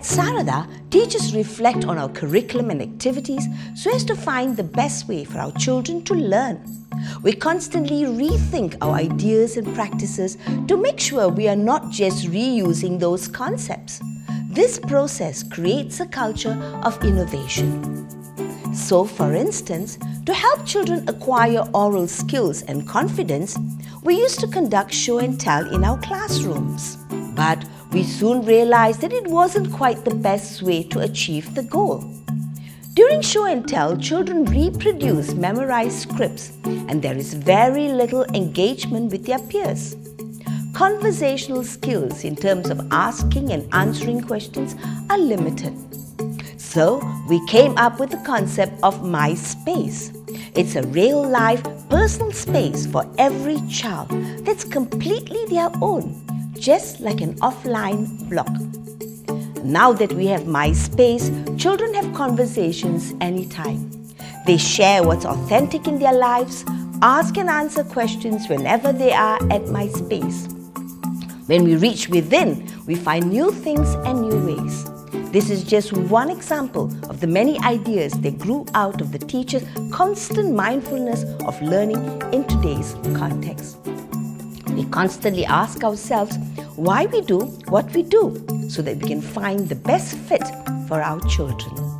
At Sarada, teachers reflect on our curriculum and activities so as to find the best way for our children to learn. We constantly rethink our ideas and practices to make sure we are not just reusing those concepts. This process creates a culture of innovation. So, for instance, to help children acquire oral skills and confidence, we used to conduct show and tell in our classrooms. But we soon realized that it wasn't quite the best way to achieve the goal. During show and tell, children reproduce memorized scripts and there is very little engagement with their peers. Conversational skills in terms of asking and answering questions are limited. So we came up with the concept of MySpace. It's a real-life personal space for every child that's completely their own, just like an offline blog. Now that we have MySpace, children have conversations anytime. They share what's authentic in their lives, ask and answer questions whenever they are at MySpace. When we reach within, we find new things and new ways. This is just one example of the many ideas that grew out of the teacher's constant mindfulness of learning in today's context. We constantly ask ourselves why we do what we do so that we can find the best fit for our children.